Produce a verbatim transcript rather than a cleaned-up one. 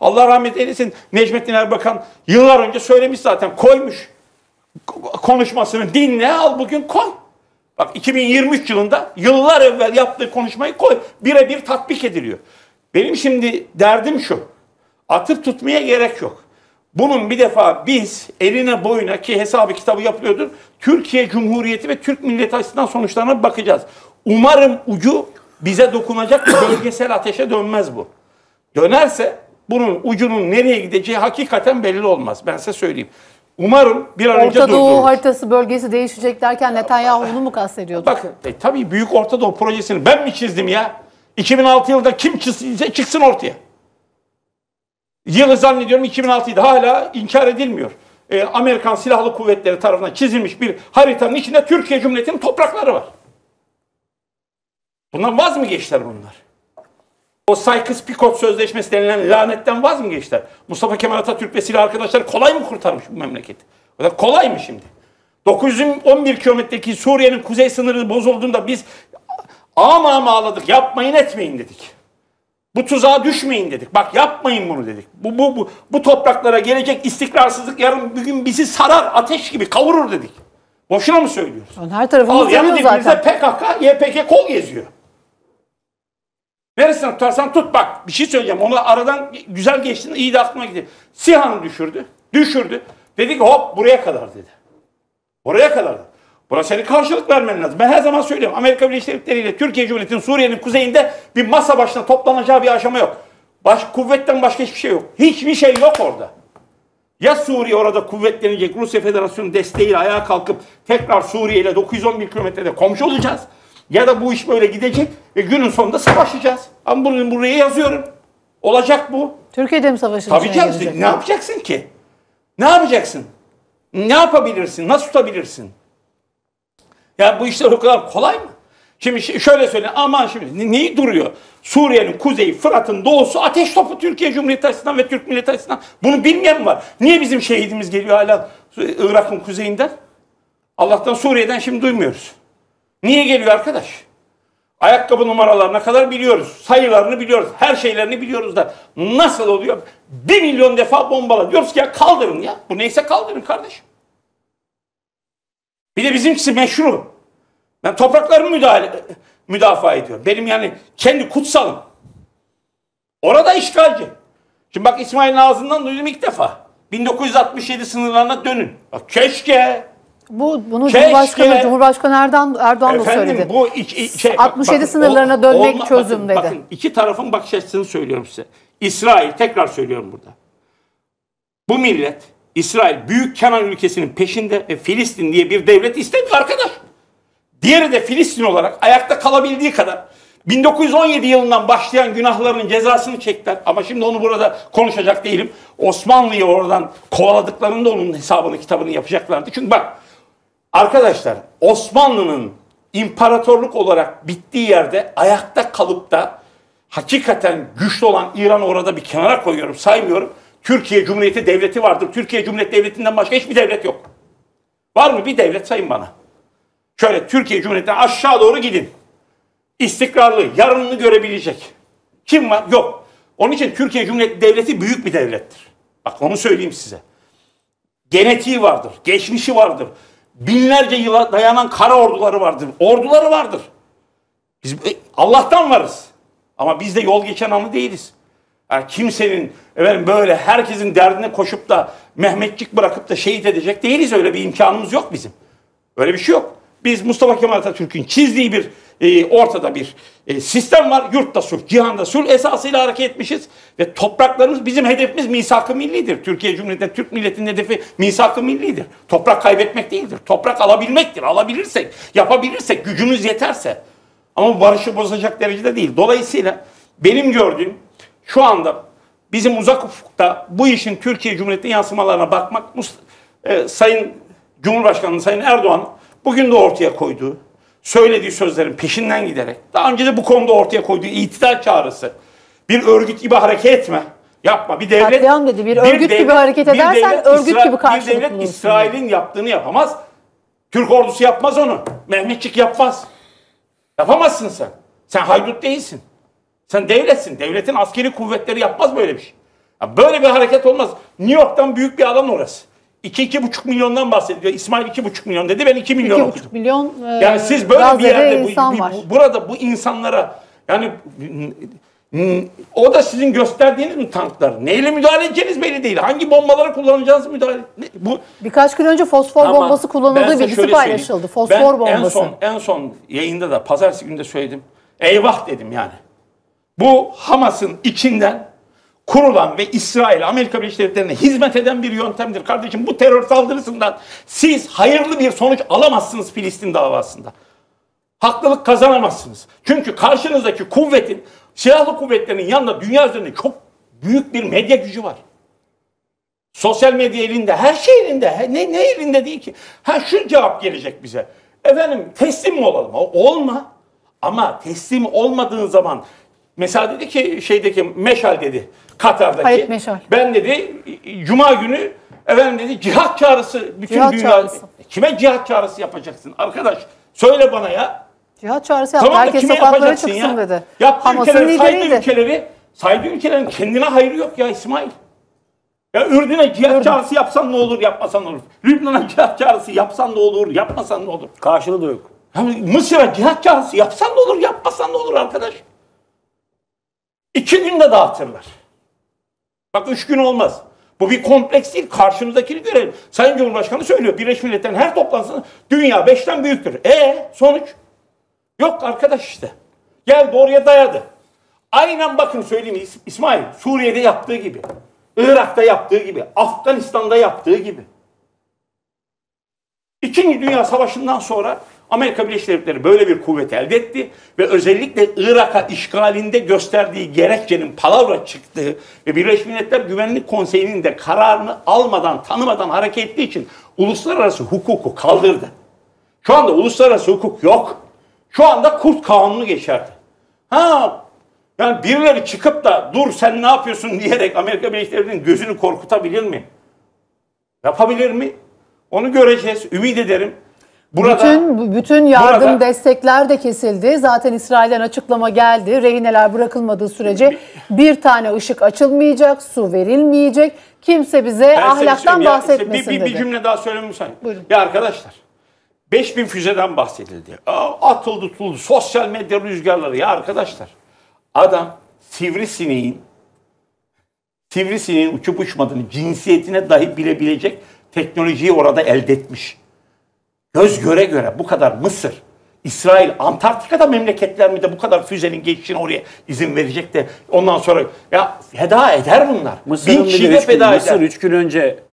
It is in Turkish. Allah rahmet eylesin, Necmettin Erbakan yıllar önce söylemiş zaten, koymuş konuşmasını, dinle al bugün koy. Bak iki bin yirmi üç yılında yıllar evvel yaptığı konuşmayı koy. Birebir tatbik ediliyor. Benim şimdi derdim şu, atıp tutmaya gerek yok. Bunun bir defa biz eline boyuna, ki hesabı kitabı yapılıyordur, Türkiye Cumhuriyeti ve Türk milleti açısından sonuçlarına bakacağız. Umarım ucu bize dokunacak bir bölgesel ateşe dönmez bu. Dönerse bunun ucunun nereye gideceği hakikaten belli olmaz. Ben size söyleyeyim. Umarım bir an önce durdurulur. Orta Doğu haritası bölgesi değişecek derken Netanyahu'nu mu kastediyordu? Bak e, tabii Büyük Orta Doğu projesini ben mi çizdim ya? iki bin altı yılında kim çizse çıksın ortaya. Yılı zannediyorum iki bin altıydı, hala inkar edilmiyor. E, Amerikan Silahlı Kuvvetleri tarafından çizilmiş bir haritanın içinde Türkiye Cumhuriyeti'nin toprakları var. Bundan vaz mı geçtiler bunlar? O Sykes-Picot Sözleşmesi denilen lanetten vaz mı geçtiler? Mustafa Kemal Atatürk ve silah arkadaşları kolay mı kurtarmış bu memleketi? O da kolay mı şimdi? dokuz yüz on bir kilometredeki Suriye'nin kuzey sınırı bozulduğunda biz ama ama ağladık, yapmayın etmeyin dedik. Bu tuzağa düşmeyin dedik. Bak yapmayın bunu dedik. Bu, bu, bu, bu topraklara gelecek istikrarsızlık yarın bir gün bizi sarar, ateş gibi kavurur dedik. Boşuna mı söylüyoruz? Yani her tarafımız yanıyor zaten. P K K, Y P K kol geziyor. Verirsen tutarsan tut. Bak bir şey söyleyeceğim. Onu aradan güzel geçtiğinde iyi de aklıma gidiyor. SİHA'nı düşürdü. Düşürdü. Dedi ki hop buraya kadar dedi. Oraya kadar dedi. Buna senin karşılık vermen lazım. Ben her zaman söylüyorum. Amerika Birleşik Devletleri ile Türkiye Cumhuriyeti'nin Suriye'nin kuzeyinde bir masa başına toplanacağı bir aşama yok. Baş, kuvvetten başka hiçbir şey yok. Hiçbir şey yok orada. Ya Suriye orada kuvvetlenecek, Rusya Federasyonu desteğiyle ayağa kalkıp tekrar Suriye ile dokuz yüz on bir kilometrede komşu olacağız. Ya da bu iş böyle gidecek ve günün sonunda savaşacağız. Ama bunu buraya yazıyorum. Olacak bu. Türkiye'de mi savaşacağız? Tabii canım. Ne yapacaksın ki? Ne yapacaksın? Ne yapabilirsin? Nasıl tutabilirsin? Ya bu işler o kadar kolay mı? Şimdi şöyle söyleyeyim, aman şimdi neyi duruyor? Suriye'nin kuzeyi, Fırat'ın doğusu ateş topu Türkiye Cumhuriyeti açısından ve Türk milleti açısından. Bunu bilmeyen mi var? Niye bizim şehidimiz geliyor hala Irak'ın kuzeyinden? Allah'tan Suriye'den şimdi duymuyoruz. Niye geliyor arkadaş? Ayakkabı numaralarına kadar biliyoruz. Sayılarını biliyoruz. Her şeylerini biliyoruz da nasıl oluyor? Bir milyon defa bombala. Diyoruz ki ya kaldırın ya. Bu neyse kaldırın kardeşim. Bir de bizimkisi meşru. Ben topraklarımı müdahale, müdafaa ediyorum. Benim yani kendi kutsalım. Orada işgalci. Şimdi bak İsmail'in ağzından duydum ilk defa. bin dokuz yüz altmış yedi sınırlarına dönün. Bak keşke. Bu, bunu keşke, Cumhurbaşkanı, Cumhurbaşkanı Erdoğan, Erdoğan da efendim, söyledi. Bu iki, şey, altmış yedi bakın, sınırlarına o, dönmek olma, çözüm bakın, dedi. Bakın iki tarafın bakış açısını söylüyorum size. İsrail, tekrar söylüyorum burada. Bu millet... İsrail Büyük Kenan ülkesinin peşinde ve Filistin diye bir devlet istemiyor arkadaş. Diğeri de Filistin olarak ayakta kalabildiği kadar bin dokuz yüz on yedi yılından başlayan günahlarının cezasını çektiler. Ama şimdi onu burada konuşacak değilim. Osmanlı'yı oradan kovaladıklarında onun hesabını kitabını yapacaklardı. Çünkü bak arkadaşlar, Osmanlı'nın imparatorluk olarak bittiği yerde ayakta kalıp da hakikaten güçlü olan İran'ı orada bir kenara koyuyorum, saymıyorum. Türkiye Cumhuriyeti Devleti vardır. Türkiye Cumhuriyeti Devleti'nden başka hiçbir devlet yok. Var mı bir devlet sayın bana? Şöyle Türkiye Cumhuriyeti'nden aşağı doğru gidin. İstikrarlı, yarınını görebilecek. Kim var? Yok. Onun için Türkiye Cumhuriyeti Devleti büyük bir devlettir. Bak onu söyleyeyim size. Genetiği vardır, geçmişi vardır. Binlerce yıla dayanan kara orduları vardır. Orduları vardır. Biz Allah'tan varız. Ama biz de yol geçen anı değiliz. Yani kimsenin efendim, böyle herkesin derdine koşup da Mehmetçik bırakıp da şehit edecek değiliz. Öyle bir imkanımız yok bizim. Öyle bir şey yok. Biz Mustafa Kemal Atatürk'ün çizdiği bir e, ortada bir e, sistem var. Yurtta sulh, cihanda sulh esasıyla hareket etmişiz. Ve topraklarımız bizim hedefimiz misak-ı millidir. Türkiye Cumhuriyeti'nde Türk milletinin hedefi misak-ı millidir. Toprak kaybetmek değildir. Toprak alabilmektir. Alabilirsek, yapabilirsek, gücümüz yeterse. Ama barışı bozacak derecede değil. Dolayısıyla benim gördüğüm şu anda bizim uzak ufukta bu işin Türkiye Cumhuriyeti'nin yansımalarına bakmak, e, Sayın Cumhurbaşkanı Sayın Erdoğan bugün de ortaya koyduğu, söylediği sözlerin peşinden giderek, daha önce de bu konuda ortaya koyduğu itidal çağrısı, bir örgüt gibi hareket etme, yapma. Bir devlet katliam dedi, bir örgüt bir devlet, gibi hareket edersen devlet, örgüt İsra gibi karşılık bulursun. Bir devlet İsrail'in yaptığını yapamaz, Türk ordusu yapmaz onu, Mehmetçik yapmaz. Yapamazsın sen, sen haydut değilsin. Sen devletsin. Devletin askeri kuvvetleri yapmaz böyle bir şey. Ya böyle bir hareket olmaz. New York'tan büyük bir alan orası. iki iki buçuk milyondan bahsediyor. İsmail iki buçuk milyon dedi. Ben iki milyon okudum. iki buçuk milyon yani e, siz böyle bir yerde bu, bu, burada bu insanlara yani o da sizin gösterdiğiniz mi tanklar? Neyle müdahale edeceğiniz belli değil. Hangi bombaları kullanacağınız müdahale. Ne, bu birkaç gün önce fosfor ama bombası kullanıldığı bilgisi paylaşıldı. Fosfor ben bombası. En son en son yayında da pazartesi günü de söyledim. Eyvah dedim yani. Bu Hamas'ın içinden kurulan ve İsrail, Amerika Birleşik Devletleri'ne hizmet eden bir yöntemdir. Kardeşim bu terör saldırısından siz hayırlı bir sonuç alamazsınız Filistin davasında. Haklılık kazanamazsınız. Çünkü karşınızdaki kuvvetin, silahlı kuvvetlerin yanında dünya üzerinde çok büyük bir medya gücü var. Sosyal medya elinde, her şey elinde. Ne, ne elinde değil ki? Ha şu cevap gelecek bize. Efendim teslim mi olalım? Olma. Ama teslim olmadığın zaman... Mesela dedi ki şeydeki Meşal dedi Katar'daki. Hayır, Meşal. Ben dedi Cuma günü efendim dedi cihat çağrısı bütün cihat dünya. Çağrısı. Kime cihat çağrısı yapacaksın arkadaş? Söyle bana ya. Cihat çağrısı yap. Tamam, herkes sokaklara çıksın ya? Dedi. Yaptığı ülkeleri saydı ülkeleri. Saydı ülkelerin kendine hayrı yok ya İsmail. Ya Ürdün'e cihat Ürdün. çağrısı yapsan ne olur yapmasan ne olur. Lübnan'a cihat çağrısı yapsan ne olur yapmasan ne olur. Karşılığı da yok. Yani Mısır'a cihat çağrısı yapsan ne olur yapmasan ne olur arkadaş. İki günde dağıtırlar. Bak üç gün olmaz. Bu bir kompleks değil. Karşımızdakini görelim. Sayın Cumhurbaşkanı söylüyor. Birleşmiş Milletler'in her toplantısında dünya beşten büyüktür. E sonuç? Yok arkadaş işte. Geldi oraya dayadı. Aynen bakın söyleyeyim İsmail. Suriye'de yaptığı gibi. Irak'ta yaptığı gibi. Afganistan'da yaptığı gibi. İkinci Dünya Savaşı'ndan sonra... Amerika Birleşik Devletleri böyle bir kuvvet elde etti ve özellikle Irak'a işgalinde gösterdiği gerekçenin palavra çıktığı ve Birleşmiş Milletler Güvenlik Konseyi'nin de kararını almadan, tanımadan hareket ettiği için uluslararası hukuku kaldırdı. Şu anda uluslararası hukuk yok. Şu anda Kurt Kanunu geçerdi. Ha, yani birileri çıkıp da dur sen ne yapıyorsun diyerek Amerika Birleşik Devletleri'nin gözünü korkutabilir mi? Yapabilir mi? Onu göreceğiz. Ümit ederim. Burada, bütün bütün yardım burada, destekler de kesildi. Zaten İsrail'den açıklama geldi. Rehineler bırakılmadığı sürece bir tane ışık açılmayacak, su verilmeyecek. Kimse bize ahlaktan bahsetmesin ya, işte bir, bir, bir cümle daha söylemem sen. Ya arkadaşlar, beş bin füzeden bahsedildi. Atıldı tutuldu. Sosyal medya rüzgarları. Ya arkadaşlar, adam sivrisineğin, sivrisineğin uçup uçmadığını cinsiyetine dahi bilebilecek teknolojiyi orada elde etmiş. Göz göre göre bu kadar Mısır, İsrail, Antarktika'da memleketler mi de bu kadar füzenin geçişine oraya izin verecek de ondan sonra ya feda eder bunlar. Mısır'ın bin kişi de feda eder. Mısır üç gün önce